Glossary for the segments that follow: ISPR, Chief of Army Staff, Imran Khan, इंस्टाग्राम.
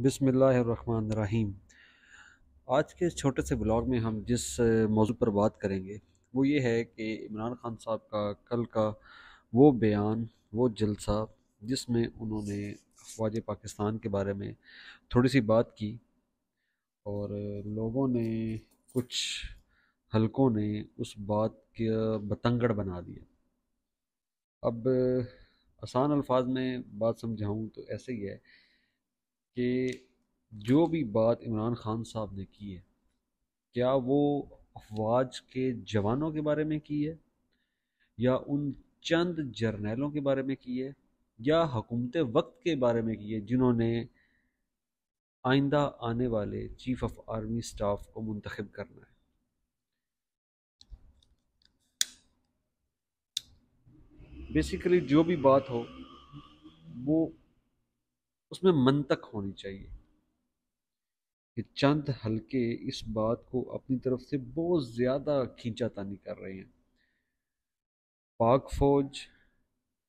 बिस्मिल्लाहिर्रहमानिर्रहीम। आज के छोटे से ब्लॉग में हम जिस मौजू पर बात करेंगे वो ये है कि इमरान खान साहब का कल का वो बयान, वो जलसा जिसमें उन्होंने अफवाज पाकिस्तान के बारे में थोड़ी सी बात की और लोगों ने, कुछ हलकों ने उस बात का बतंगड़ बना दिया। अब आसान अल्फाज में बात समझाऊँ तो ऐसे ही है कि जो भी बात इमरान खान साहब ने की है, क्या वो अफवाज के जवानों के बारे में की है या उन चंद जर्नैलों के बारे में की है या हुकूमत वक्त के बारे में की है जिन्होंने आइंदा आने वाले चीफ ऑफ आर्मी स्टाफ को मुंतखब करना है। बेसिकली जो भी बात हो वो उसमें मंतक होनी चाहिए कि चंद हल्के इस बात को अपनी तरफ से बहुत ज़्यादा खींचातानी कर रहे हैं। पाक फ़ौज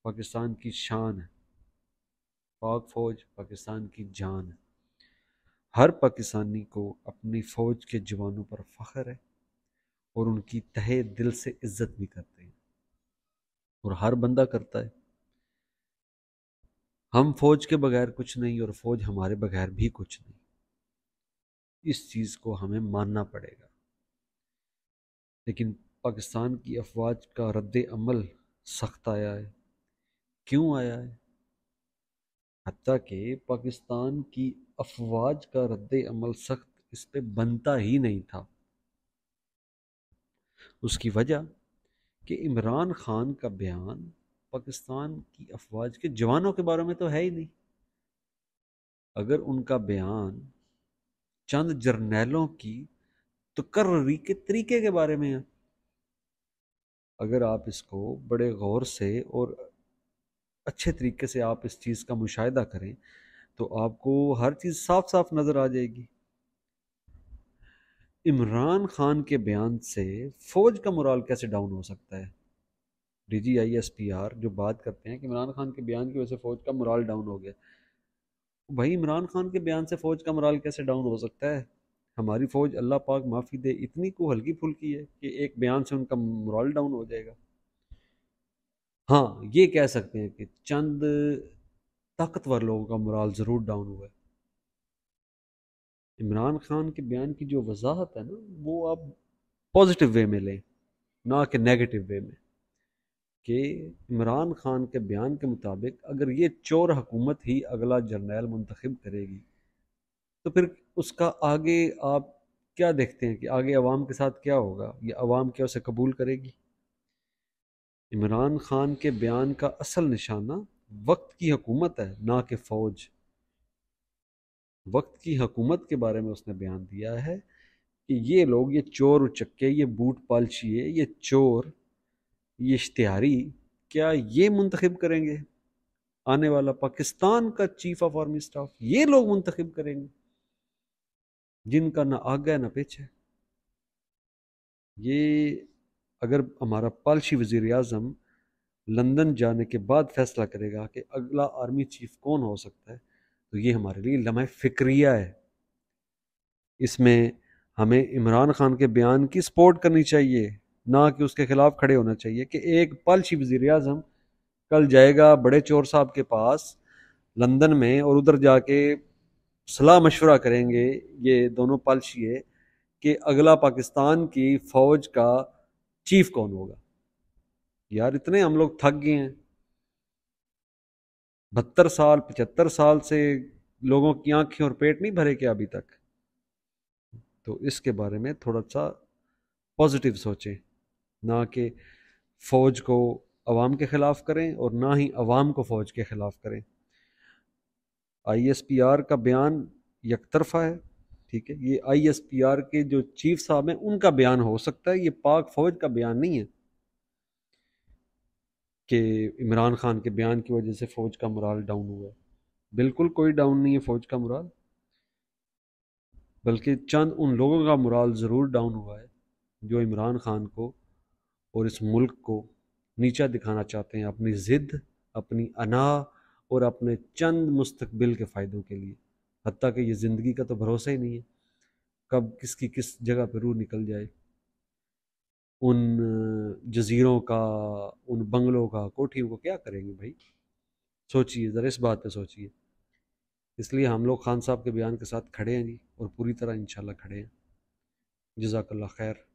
पाकिस्तान की शान है, पाक फ़ौज पाकिस्तान की जान है। हर पाकिस्तानी को अपनी फ़ौज के जवानों पर फ़ख्र है और उनकी तहे दिल से इज्जत भी करते हैं और हर बंदा करता है। हम फौज के बगैर कुछ नहीं और फौज हमारे बगैर भी कुछ नहीं, इस चीज़ को हमें मानना पड़ेगा। लेकिन पाकिस्तान की अफवाज का रद्द-ए-अमल सख्त आया है। क्यों आया है? हत्ता कि पाकिस्तान की अफवाज का रद्द-ए-अमल सख्त इस पे बनता ही नहीं था। उसकी वजह कि इमरान खान का बयान पाकिस्तान की अफवाज के जवानों के बारे में तो है ही नहीं। अगर उनका बयान चंद जर्नैलों की तकर्री के तरीके के बारे में है, अगर आप इसको बड़े गौर से और अच्छे तरीके से आप इस चीज़ का मुशाहिदा करें तो आपको हर चीज़ साफ साफ नज़र आ जाएगी। इमरान खान के बयान से फ़ौज का मोराल कैसे डाउन हो सकता है? डीजी ISPR जो बात करते हैं कि इमरान खान के बयान की वजह से फ़ौज का मोराल डाउन हो गया, भाई इमरान खान के बयान से फ़ौज का मोराल कैसे डाउन हो सकता है? हमारी फ़ौज अल्लाह पाक माफ़ी दे इतनी को हल्की फुल्की है कि एक बयान से उनका मोराल डाउन हो जाएगा। हाँ, ये कह सकते हैं कि चंद ताकतवर लोगों का मोराल ज़रूर डाउन हुआ है। इमरान खान के बयान की जो वजाहत है ना, वो आप पॉजिटिव वे में लें, ना कि नेगेटिव वे में। कि इमरान खान के बयान के मुताबिक अगर ये चोर हुकूमत ही अगला जर्नैल मुंतखब करेगी तो फिर उसका आगे आप क्या देखते हैं कि आगे अवाम के साथ क्या होगा, या अवाम क्या उसे कबूल करेगी? इमरान खान के बयान का असल निशाना वक्त की हुकूमत है, ना कि फ़ौज। वक्त की हुकूमत के बारे में उसने बयान दिया है कि ये लोग, ये चोर उचक्के, ये बूट पालशिए, ये चोर, ये इश्तिहारी, क्या ये मुंतखब करेंगे आने वाला पाकिस्तान का चीफ ऑफ आर्मी स्टाफ? ये लोग मुंतखब करेंगे जिनका ना आगे है ना पीछे है। ये अगर हमारा पालशी वजीर आजम लंदन जाने के बाद फैसला करेगा कि अगला आर्मी चीफ कौन हो सकता है तो ये हमारे लिए लम्हा फिक्रिया है। इसमें हमें इमरान खान के बयान की सपोर्ट करनी चाहिए, ना कि उसके खिलाफ खड़े होना चाहिए। कि एक पालशी वजीर आजम कल जाएगा बड़े चोर साहब के पास लंदन में और उधर जाके सलाह मशवरा करेंगे ये दोनों पालशिए कि अगला पाकिस्तान की फ़ौज का चीफ कौन होगा। यार इतने हम लोग थक गए हैं, 72 साल 75 साल से लोगों की आंखें और पेट नहीं भरे क्या अभी तक? तो इसके बारे में थोड़ा सा पॉजिटिव सोचें, ना कि फ़ौज को अवाम के ख़िलाफ़ करें और ना ही अवाम को फ़ौज के ख़िलाफ़ करें। ISPR का बयान यकतरफा है, ठीक है। ये ISPR के जो चीफ साहब हैं उनका बयान हो सकता है, ये पाक फ़ौज का बयान नहीं है कि इमरान खान के बयान की वजह से फ़ौज का मोराल डाउन हुआ है। बिल्कुल कोई डाउन नहीं है फ़ौज का मोराल, बल्कि चंद उन लोगों का मोराल ज़रूर डाउन हुआ है जो इमरान खान को और इस मुल्क को नीचा दिखाना चाहते हैं अपनी ज़िद, अपनी अना और अपने चंद मुस्तकबिल के फ़ायदों के लिए। हत्ता कि ये ज़िंदगी का तो भरोसा ही नहीं है, कब किसकी किस जगह पर रूह निकल जाए। उन जजीरों का, उन बंगलों का, कोठियों को क्या करेंगे भाई? सोचिए ज़रा, इस बात पे सोचिए। इसलिए हम लोग खान साहब के बयान के साथ खड़े हैं जी, और पूरी तरह इंशाल्लाह खड़े हैं। जज़ाकल्लाह खैर।